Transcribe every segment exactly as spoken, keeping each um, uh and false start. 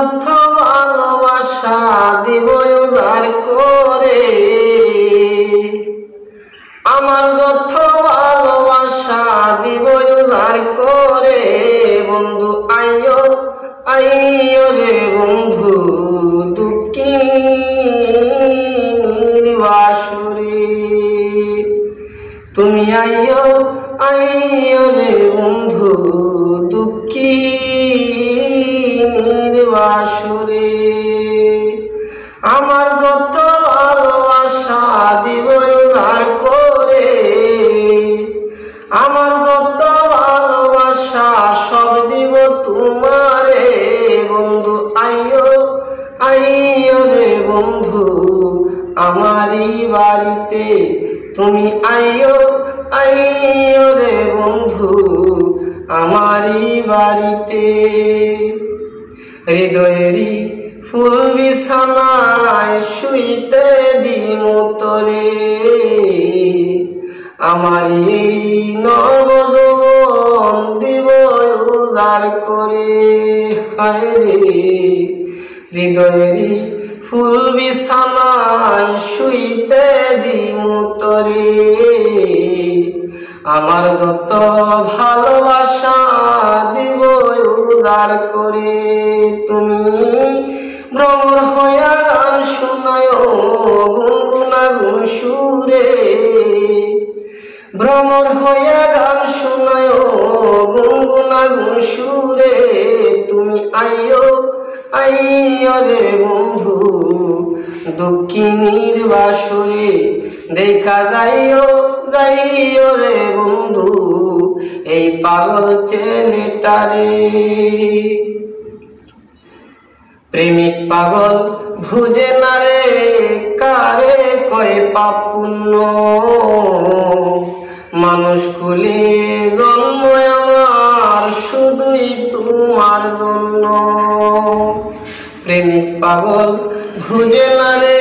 অনর্থ ভালোবাসা দিব উজার করে, আমার যত ভালোবাসা দিব উজার করে। বন্ধু আইও আইও রে বন্ধু দুঃখী নির্বাসরে, তুমি আইও আইও রে বন্ধু দুঃখী নির্বাসরে। আমার যত ভালোবাসা দিব উজার করে, আমার যত ভালোবাসা সব দিব তোমারে। বন্ধু আইও আইও রে বন্ধু আমারই বাড়িতে, তুমি আইও আইও রে বন্ধু আমারই বাড়িতে। হৃদয়েরই ফুল বিছানায় শুইতে দিমু তোরে, আমার এই নবজীবন দিব উজার করে। হায় রে হৃদয়েরই ফুল বিছানায় শুইতে দিমু তোরে, আমার যত ভালোবাসা দিব উজার করে। তুমি ভ্রমর হইয়া গান শুনায় গুনগুনা গুন সুরে, ভ্রমর হইয়া গান শুনায় গুনগুনা গুন সুরে। তুমি আইও আইও রে বন্ধু দুঃখিনীর বাসরে, দেখা যাইও যাইও রে বন্ধু এই পাগল ছেলেটারে। প্রেমিক পাগল ভুজে না রে কারে কয় পাপ পুণ্য, মানুষ কুলে জন্ম আমার শুধুই তোমার জন্য। প্রেমিক পাগল ভুজে না রে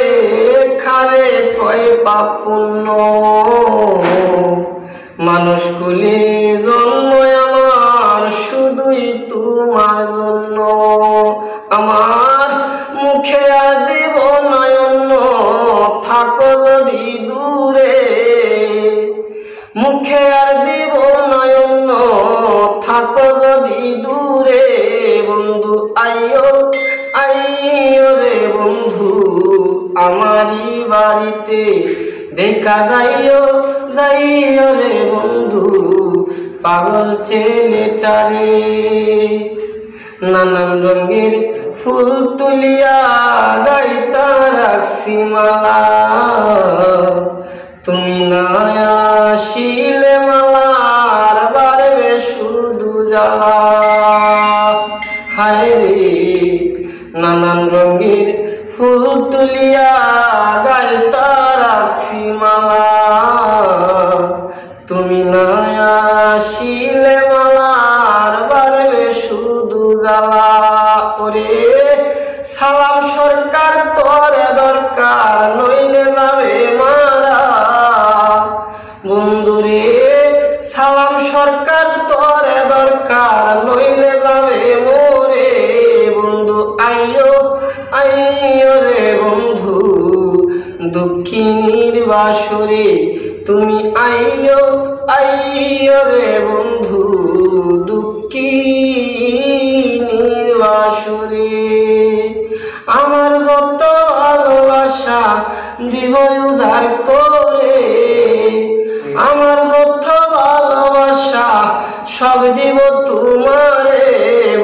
খারে কয় পাপ পুণ্য, মানুষ কুলে জন্ম আমার শুধুই তোমার জন্য। আমার মুখে আর দেব নয়ন থাকো যদি দূরে, মুখে আর দেব নয়ন থাকো যদি দূরে। বন্ধু আইও আইও রে বন্ধু আমারই বাড়িতে, দেখা যাইও যাইও রে বন্ধু পাগল ছেলেটারে। নানান রঙের ফুল তুলিয়া গাইতা রাখছি মালা, তুমি না আসিলে মালার বাড়বে শুধু জ্বালা। হায় রে নানান রঙের ফুল তুলিয়া গাইতা রাখছি মালা, তুমি না আসিলে মালার বাড়বে শুধু জ্বালা। ওরে সালাম সরকার তোরে দরকার নইলে যাবে মারা, বন্ধুরে সালাম সরকার তোরে দরকার নইলে যাবে মোরে। বন্ধু আইও আইও রে বন্ধু দুঃখিনীর বাসরে, তুমি আইও আইও রে বন্ধু দুঃখিনীর বাসরে। আমার যত ভালোবাসা দিব উজার করে, আমার যত ভালোবাসা সব দিব তোমারে।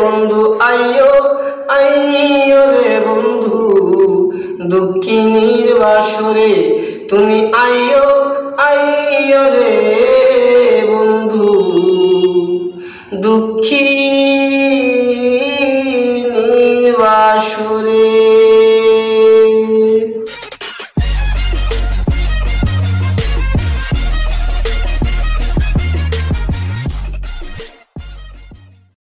বন্ধু আইও আইও রে বন্ধু দুঃখিনীর বাসরে, তুমি আইও আইও রে বন্ধু দুঃখী।